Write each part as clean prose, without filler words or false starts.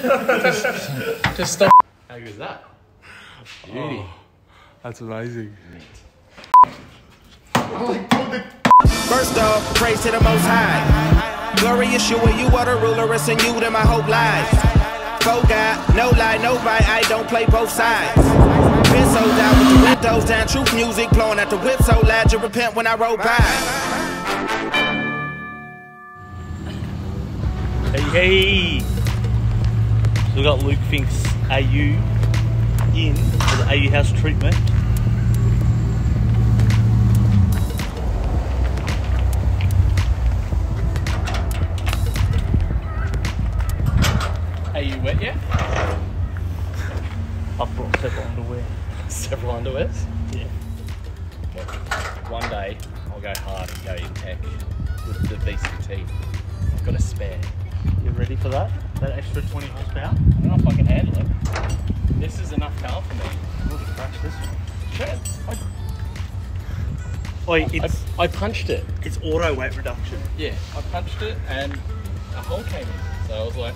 Just stop. How good is that? Beauty. Oh, that's amazing. First off, praise to the Most High. Glorious you and you are the ruler, it's in you that my hope lies. Go God, no lie, no bite, I don't play both sides. Been so down with the windows down, truth music blowing at the whip so loud you repent when I roll by. Hey, hey! So we got Luke Finks AU in for the AU House treatment. Are you wet yet? I've brought several underwear. Several underwears? Yeah. One day I'll go hard and go in tech with the VCT. I've got a spare. You ready for that? That extra 20 horsepower? I don't know if I can handle it. This is enough power for me. I'm going to crash this one. Shit! I punched it. It's auto weight reduction. Yeah, I punched it and a hole came in. So I was like...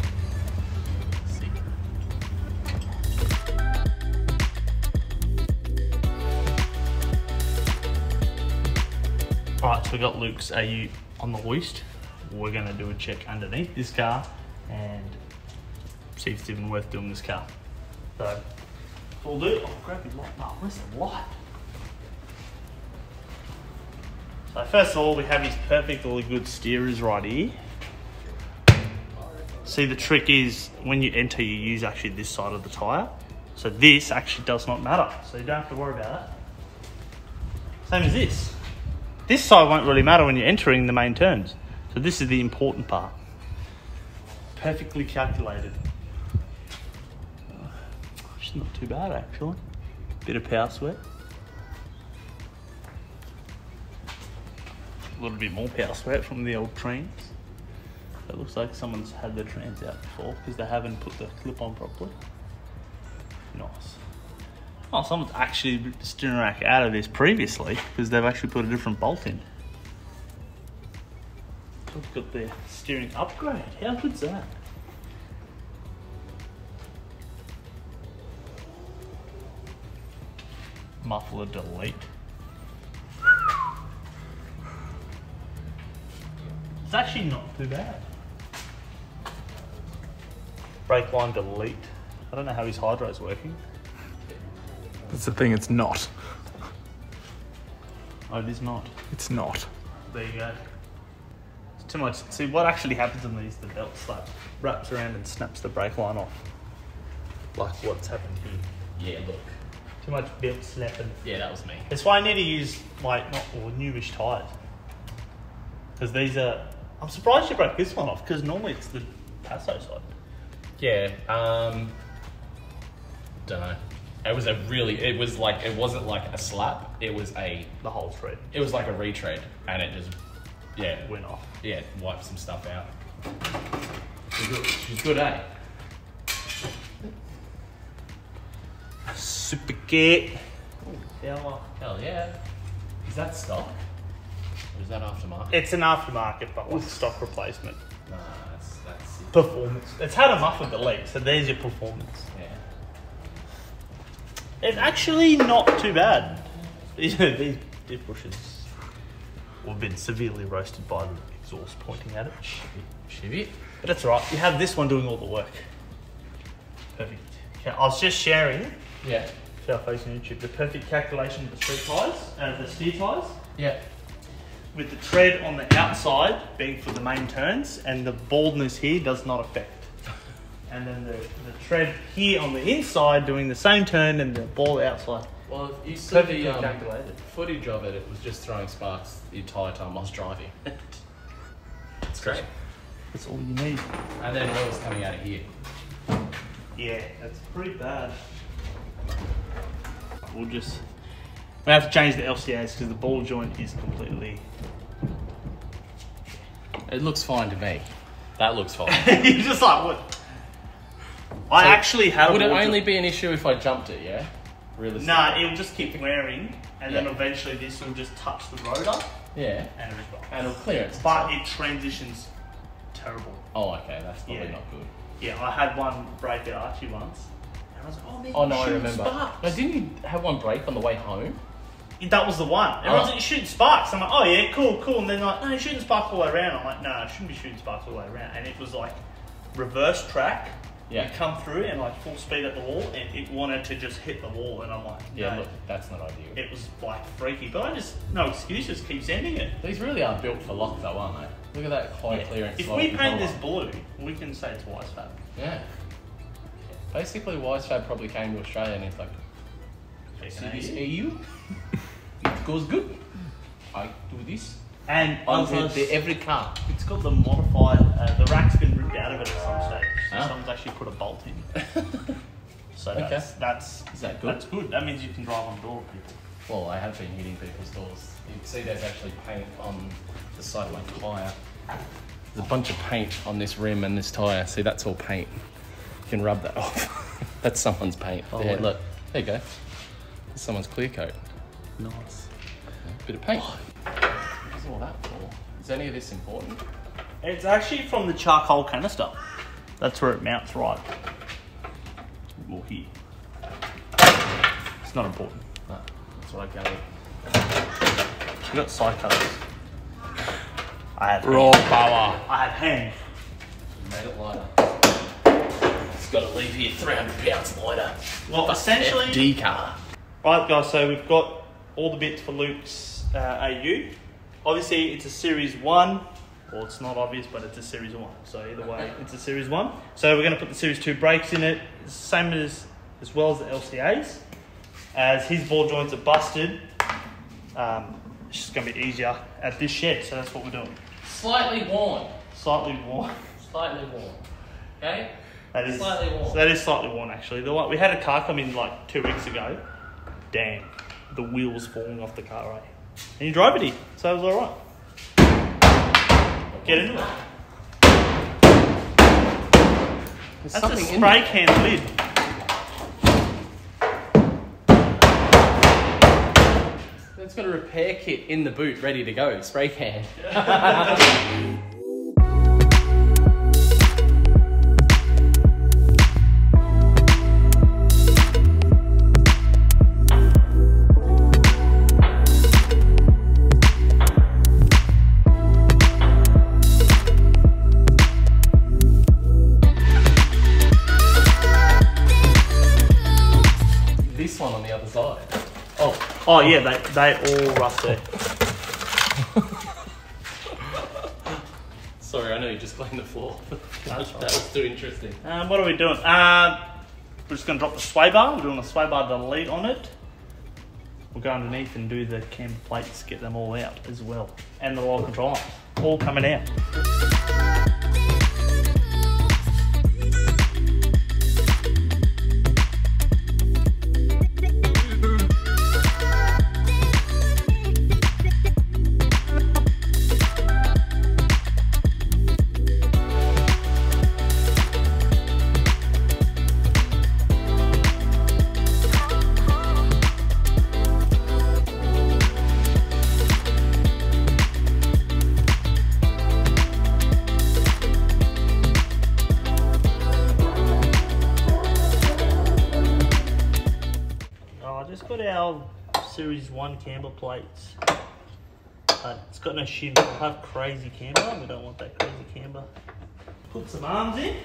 sick. Alright, so we got Luke's AU on the hoist. We're going to do a check underneath this car and see if it's even worth doing this car. So, we'll do it. Oh, grab your light bulb. Where's the light? So, first of all, we have his perfectly good steerers right here. See, the trick is when you enter, you use actually this side of the tyre. So, this actually does not matter. So, you don't have to worry about that. Same as this. This side won't really matter when you're entering the main turns. So this is the important part. Perfectly calculated. It's not too bad actually. Bit of power sweat. A little bit more power sweat from the old trans. It looks like someone's had their trans out before because they haven't put the clip on properly. Nice. Oh, someone's actually ripped the steering rack out of this previously because they've actually put a different bolt in. We've got the steering upgrade. How good's that? Muffler delete. It's actually not too bad. Brake line delete. I don't know how his hydro's working. That's the thing, it's not. Oh, it is not. It's not. There you go. Too much. See what actually happens in these, the belt slap wraps around and snaps the brake line off. Like what's happened here. Yeah, look. Too much belt slapping. Yeah, that was me. That's why I need to use like not or newish tyres. Because these are. I'm surprised you broke this one off because normally it's the Paso side. Yeah. Don't know. It was a really. It was like it wasn't like a slap. It was a the whole tread. It was like a retread, and it just. Yeah, went off. Yeah, wiped some stuff out. She's good, eh? Super kit. Hell yeah. Is that stock? Or is that aftermarket? It's an aftermarket, but with stock replacement. Nah, that's it. Performance. It's had a muffler delete, so there's your performance. Yeah. It's actually not too bad. These dip bushes. We've been severely roasted by the exhaust pointing at it. Shivit. But that's all right. You have this one doing all the work. Perfect. Okay, I was just sharing. Yeah. To our face on YouTube, the perfect calculation of the street tyres and the steer tyres. Yeah. With the tread on the outside being for the main turns, and the baldness here does not affect. And then the tread here on the inside doing the same turn, and the ball outside. Well, if you saw the footage of it, it was just throwing sparks the entire time I was driving. It's great. That's all you need. And then oil's coming out of here. Yeah, that's pretty bad. We'll just... We have to change the LCAs because the ball joint is completely... It looks fine to me. That looks fine. You're just like, what? So I actually had... Would it only be an issue if I jumped it, yeah? Nah, it'll just keep wearing, and then eventually this will just touch the rotor. Yeah. And it'll clear it. But it transitions terrible. Oh, okay, that's probably not good. Yeah, I had one break at Archie once. And I was like, oh man, I remember. Sparks. No, didn't you have one break on the way home? That was the one. Everyone's like, you're shooting sparks. I'm like, oh yeah, cool. And they're like, no, you're shooting sparks all the way around. I'm like, no, I shouldn't be shooting sparks all the way around. And it was like reverse track. Yeah. You come through and like full speed at the wall, and it wanted to just hit the wall. And I'm like, no, yeah, look, that's not ideal. It was like freaky, but I just, no excuses, keep sending it. These really are built for lock though, aren't they? Look at that high clearance. If we paint this blue, we can say it's Wisefab. Yeah. Basically, Wisefab probably came to Australia and he's like, see this AU? It goes good. I do this. And also, every car. It's got the modified, the rack's been ripped out of it at some stage. So someone's actually put a bolt in. So that's is that good? That's good. That means you can drive on door people. Well, I have been hitting people's doors. You can see there's actually paint on the side of my tyre. There's a bunch of paint on this rim and this tyre. See, that's all paint. You can rub that off. That's someone's paint. Oh, yeah, look. There you go. That's someone's clear coat. Nice. Bit of paint. What's all that for? Is any of this important? It's actually from the charcoal canister. That's where it mounts right. Well, here. It's not important. No, that's what I gathered. We got side cutters. I have raw power. I have hand. You made it lighter. It's got to leave here 300 pounds lighter. Well, essentially. FD car. Right, guys, so we've got all the bits for Luke's AU. Obviously, it's a Series 1. Well, it's not obvious, but it's a Series 1. So either way, it's a Series 1. So we're going to put the Series 2 brakes in it. It's the same as well as the LCAs. As his ball joints are busted, it's just going to be easier at this shed. So that's what we're doing. Slightly worn. Slightly worn. Slightly worn. Okay? That is slightly worn. So that is slightly worn, actually. We had a car come in like 2 weeks ago. Damn, the wheel was falling off the car, right? And you drove it here, so it was alright. Get into it. There's that's a spray can lid. It's got a repair kit in the boot ready to go, spray can. Oh yeah, they all rusty. Sorry, I know you just cleaned the floor. That was too interesting. What are we doing? We're just going to drop the sway bar. We're doing a sway bar delete on it. We'll go underneath and do the camber plates, get them all out as well. And the lower control arms, all coming out. Series 1 camber plates, but it's got no shim. We'll have crazy camber. We don't want that crazy camber. Put some arms in,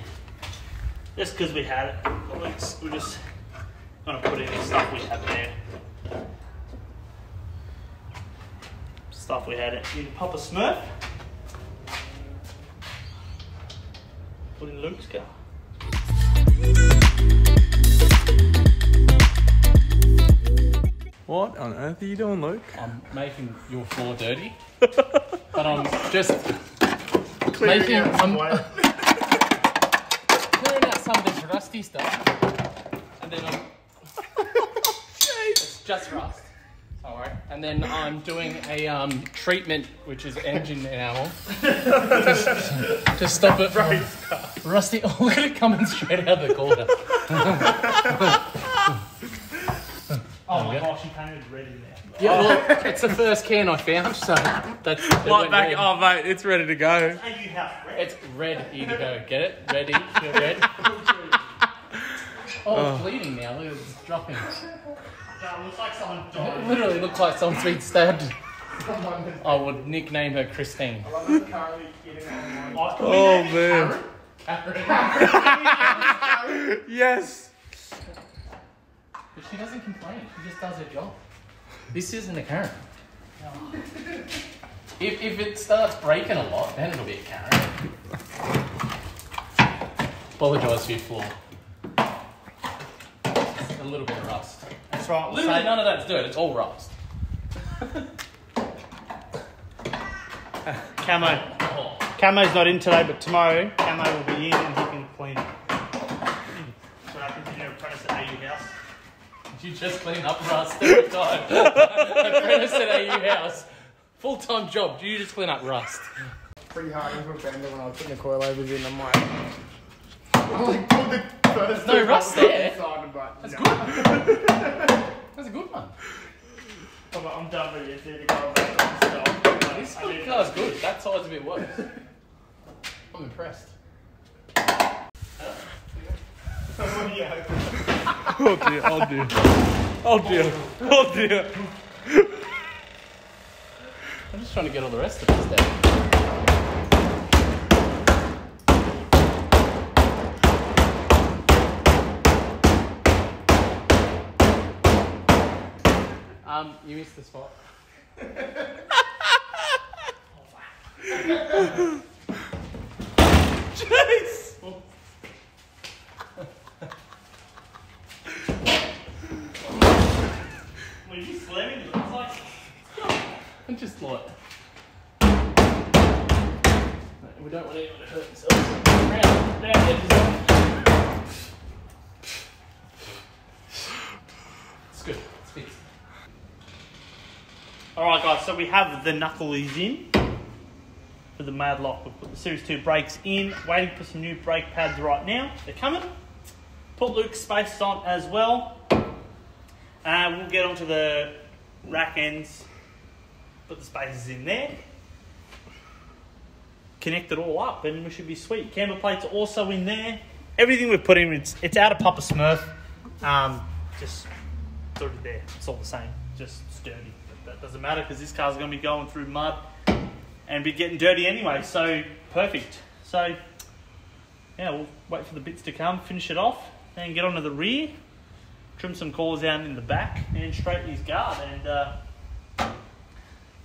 just because we had it. We're just going to put in the stuff we had there. Stuff we had in Papa Smurf. Put in Luke's car. What on earth are you doing, Luke? I'm making your floor dirty, but I'm just clearing clearing out some of this rusty stuff, and then I'm it's just rust. All right, and then I'm doing a treatment, which is engine enamel, to stop it from rusty. Oh, look at it coming straight out of the corner. Oh my gosh. she painted red in there. Yeah, well, it's the first can I found, so that's... Light back, red. Oh, mate, it's ready to go. It's AU House red. It's ready to go. Get it? Ready? Feel red? Oh, it's bleeding now. Look, it's dropping. It looks like someone died. It literally looked like someone's been stabbed. I would nickname her Christine. I love that currently kidding on my... Oh, man. Karen. Yes. But she doesn't complain. She just does her job. This isn't a Karen. No. If it starts breaking a lot, then it'll be a Karen. Apologise for your floor. Just a little bit of rust. That's right. Literally none of that's dirt. It's all rust. Camo. Oh. Camo's not in today, but tomorrow Camo will be in and he can clean it. So I continue to apprentice at AU House. Did you just clean up rust every time? Apprentice at AU House. Full-time job. Do you just clean up rust? Pretty hard to put a bender when I was putting the coilovers in. I'm like, there's no rust there. That's no. Good. That's a good one. I'm done with it. There you go. This car's good. That side's a bit worse. I'm impressed. Oh dear, oh dear. Oh dear, oh dear. I'm just trying to get all the rest of this down. You missed the spot. Jeez! Oh. When you slam into it, it's like... I'm just like... We don't want anyone to hurt themselves. Round edges. It's good. It's fixed. Alright guys, so we have the knuckle is in. For the mad lock, we've put the Series 2 brakes in. Waiting for some new brake pads right now. They're coming. Put Luke's space on as well. We'll get onto the rack ends. Put the spacers in there. Connect it all up and we should be sweet. Camber plates are also in there. Everything we've put in, it's out of Papa Smurf. Just put it there. It's all the same. Just sturdy. But that doesn't matter because this car's going to be going through mud. And be getting dirty anyway, so perfect. So, yeah, we'll wait for the bits to come, finish it off, then get onto the rear, trim some collars down in the back, and straighten his guard, and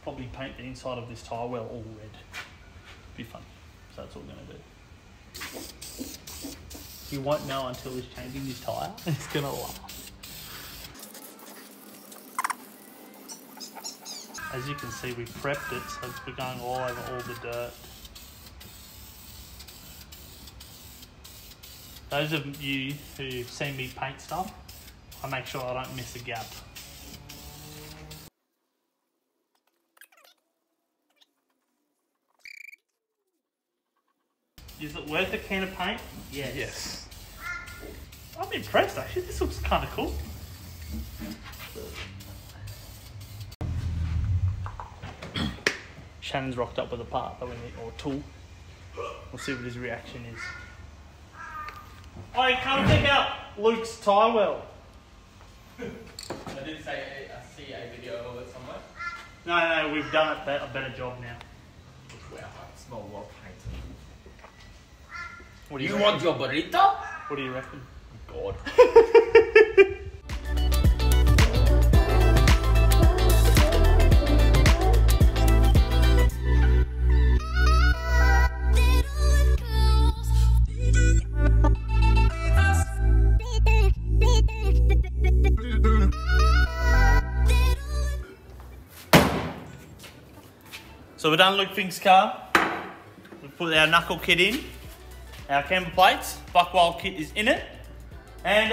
probably paint the inside of this tyre well all red. Be fun. So that's all we're gonna do. He won't know until he's changing his tyre. He's gonna laugh. As you can see, we prepped it, so we're going all over all the dirt. Those of you who've seen me paint stuff, I make sure I don't miss a gap. Is it worth a can of paint? Yes. Yes. I'm impressed actually, this looks kind of cool. Shannon's rocked up with a part that we need, or a tool. We'll see what his reaction is. Hey, come pick up Luke's tie well. I did say I see a video of it somewhere. No, no, we've done it a better job now. Wow, I smell well painted. What do you reckon? Want your burrito? What do you reckon? God. So we've done Luke Finks' car, we've put our knuckle kit in, our camber plates, Buck Wild kit is in it, and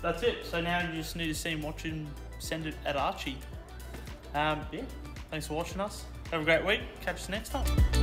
that's it. So now you just need to see him watch him send it at Archie. Yeah, thanks for watching us, have a great week, catch us next time.